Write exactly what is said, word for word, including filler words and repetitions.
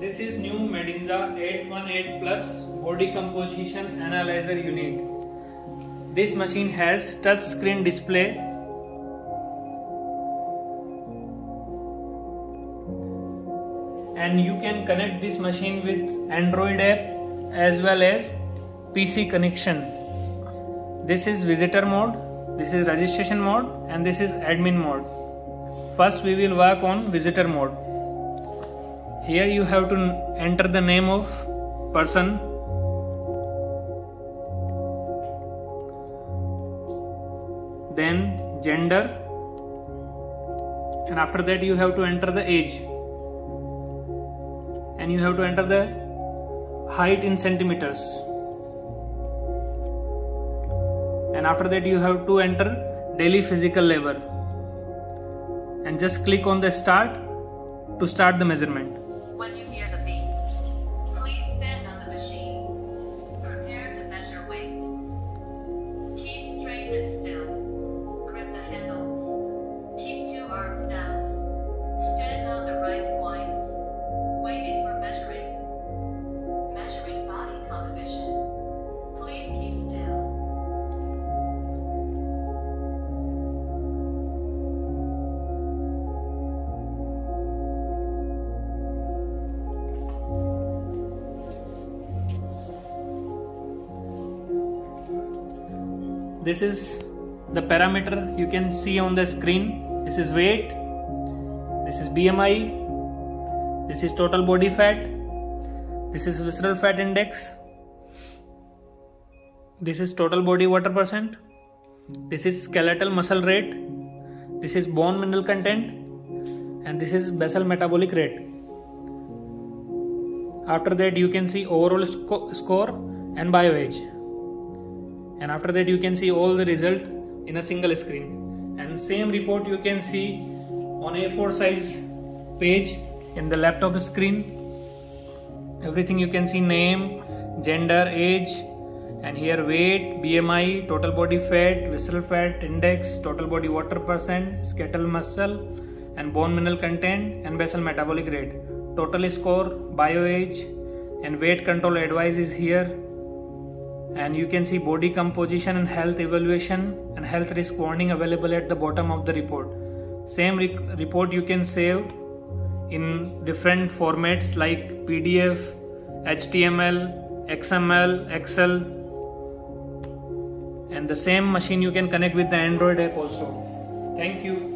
This is new Medinza eight one eight Plus body composition analyzer unit. This machine has touch screen display, and you can connect this machine with Android app as well as P C connection. This is visitor mode, this is registration mode, and this is admin mode. First we will work on visitor mode. Here you have to enter the name of person, then gender, and after that you have to enter the age, and you have to enter the height in centimeters, and after that you have to enter daily physical labor, and just click on the start to start the measurement. When you hear the beep, please stand on the machine. Prepare to measure weight. Keep straight and still. Grip the handles. Keep two arms down. Stand on the right points, waiting for measuring. Measuring body composition. Please keep still. This is the parameter you can see on the screen. This is weight, this is B M I, this is total body fat, this is visceral fat index, this is total body water percent, this is skeletal muscle rate, this is bone mineral content, and this is basal metabolic rate. After that you can see overall sco- score and bio age. And after that you can see all the result in a single screen, and same report you can see on A four size page in the laptop screen. Everything you can see: name, gender, age, and here weight, B M I, total body fat, visceral fat index, total body water percent, skeletal muscle and bone mineral content, and basal metabolic rate, total score, bio age, and weight control advice is here. And you can see body composition and health evaluation and health risk warning available at the bottom of the report. Same re report you can save in different formats like P D F, H T M L, X M L, Excel, and the same machine you can connect with the Android app also. Thank you.